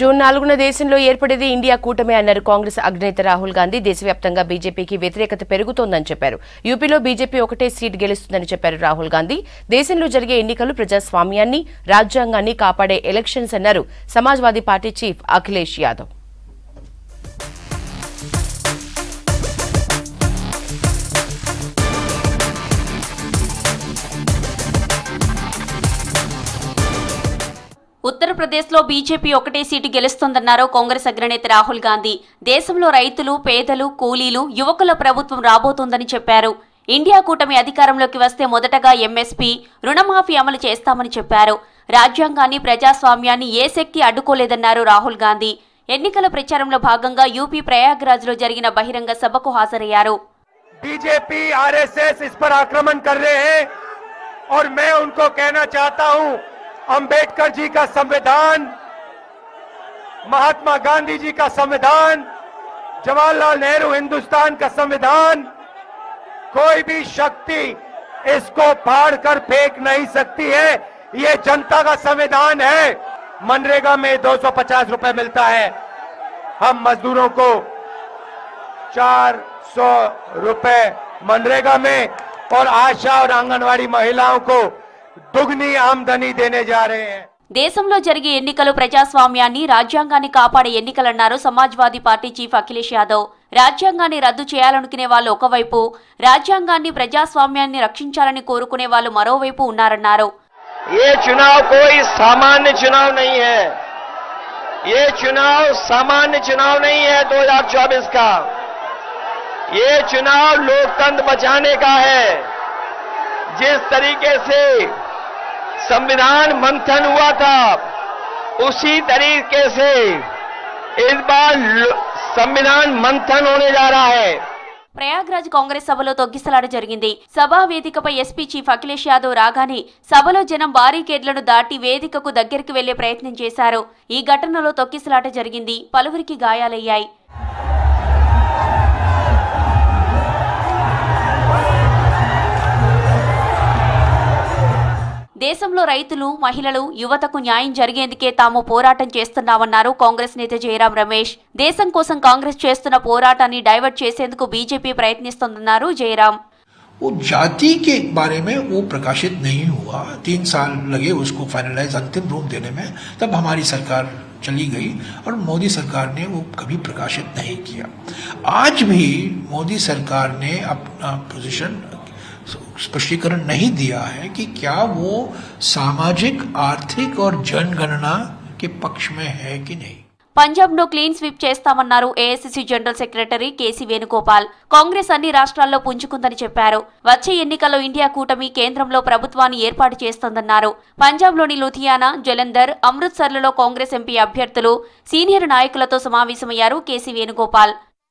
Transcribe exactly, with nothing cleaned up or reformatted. June నాలుగున దేశంలో ఏర్పడేది India కూటమి అన్నారు కాంగ్రెస్ అగ్రనేత రాహుల్ గాంధీ. దేశవ్యాప్తంగా బీజేపీకి వ్యతిరేకత పెరుగుతోందని చెప్పారు. యూపీలో బీజేపీ ఒకటే సీట్ గెలుస్తుందని చెప్పారు రాహుల్ గాంధీ. దేశంలో జరిగే ఎన్నికలు ప్రజాస్వామ్యాన్ని, రాజ్యాంగాన్ని కాపాడే ఎలక్షన్స్ అన్నారు సమాజ్వాదీ పార్టీ చీఫ్ అఖిలేష్ యాదవ్. ఉత్తరప్రదేశ్లో బీజేపీ ఒకటే సీటు గెలుస్తోందన్నారు కాంగ్రెస్ అగ్రనేత రాహుల్ గాంధీ. దేశంలో రైతులు, పేదలు, కూలీలు, యువకుల ప్రభుత్వం రాబోతోందని చెప్పారు. ఇండియా కూటమి అధికారంలోకి వస్తే మొదటగా ఎంఎస్పీ, రుణమాఫీ అమలు చేస్తామని చెప్పారు. రాజ్యాంగాన్ని, ప్రజాస్వామ్యాన్ని ఏ శక్తి అడ్డుకోలేదన్నారు రాహుల్ గాంధీ. ఎన్నికల ప్రచారంలో భాగంగా యూపీ ప్రయాగ్రాజ్లో జరిగిన బహిరంగ సభకు హాజరయ్యారు. బీజేపీ ఆర్ఎస్ఎస్ ఇస్ పర్ ఆక్రమణ కర్ రహే హై ఔర్ మై ఉన్కో కహనా చాహతా హూ, अम्बेडकर जी का संविधान, महात्मा गांधी जी का संविधान, जवाहरलाल नेहरू हिंदुस्तान का संविधान, कोई भी शक्ति इसको फाड़ कर फेंक नहीं सकती है। ये जनता का संविधान है। मनरेगा में दो सौ पचास रुपए मिलता है, हम मजदूरों को चार सौ रुपए मनरेगा में और आशा और आंगनवाड़ी महिलाओं को दुगनी आमदनी देने जा रहे हैं। దేశంలో జరిగే ఎన్నికలు ప్రజాస్వామ్యాన్ని, రాజ్యాంగాన్ని కాపాడే ఎన్నికలన్నారు సమాజ్వాదీ పార్టీ చీఫ్ అఖిలేష్ యాదవ్. రాజ్యాంగాన్ని రద్దు చేయాలనుకునే వాళ్ళు ఒకవైపు, రాజ్యాంగాన్ని, ప్రజాస్వామ్యాన్ని రక్షించాలని కోరుకునే వాళ్ళు మరోవైపు ఉన్నారన్నారు. ఏ चुनाव कोई सामान्य चुनाव नहीं है, ये चुनाव सामान्य चुनाव नहीं है दो हज़ार चौबीस का, ये चुनाव लोकतंत्र बचाने का है। जिस तरीके से संविधान मंथन हुआ था, उसी तरीके से इस बार संविधान मंथन होने जा रहा है। ప్రయాగ్రాజ్ కాంగ్రెస్ సభలో తొగ్గిసలాట జరిగింది. సభా వేదికపై ఎస్పీ చీఫ్ అఖిలేష్ యాదవ్ రాగానే సభలో జనం బారికేడ్లను దాటి వేదికకు దగ్గరికి వెళ్లే ప్రయత్నం చేశారు. ఈ ఘటనలో తొక్కిసలాట జరిగింది, పలువురికి గాయాలయ్యాయి. దేశంలో రైతులు, మహిళలు, యువతకు న్యాయం జరిగేందుకే తాము పోరాటం చేస్తున్నామన్నారు కాంగ్రెస్ నేత జయరాం రమేష్. దేశం కోసం కాంగ్రెస్ చేస్తున్న పోరాటాన్ని డైవర్ట్ చేసేందుకు బీజేపీ ప్రయత్నిస్తోందన్నారు జయరాం. वो जाति के बारे में वो प्रकाशित नहीं हुआ, तीन साल लगे उसको फाइनलाइज अंतिम रूप देने में, तब हमारी सरकार चली गई और मोदी सरकार ने वो कभी प्रकाशित नहीं किया. आज भी मोदी सरकार ने अपना पोजिशन स्पष्टीकरण नहीं दिया है कि क्या वो सामाजिक, आर्थिक और जनगणना के पक्ष में है कि नहीं. పంజాబ్ ను క్లీన్ స్వీప్ చేస్తామన్నారు AICC general secretary KC Venugopal. Congress అన్ని రాష్ట్రాల్లో పుంజుకుందని చెప్పారు. వచ్చే ఎన్నికల్లో ఇండియా కూటమి కేంద్రంలో ప్రభుత్వాన్ని ఏర్పాటు చేస్తోందన్నారు. పంజాబ్లోని లూథియానా, జలంధర్, అమృత్సర్లలో కాంగ్రెస్ ఎంపీ అభ్యర్థులు, సీనియర్ నాయకులతో సమావేశమయ్యారు కేసీ వేణుగోపాల్.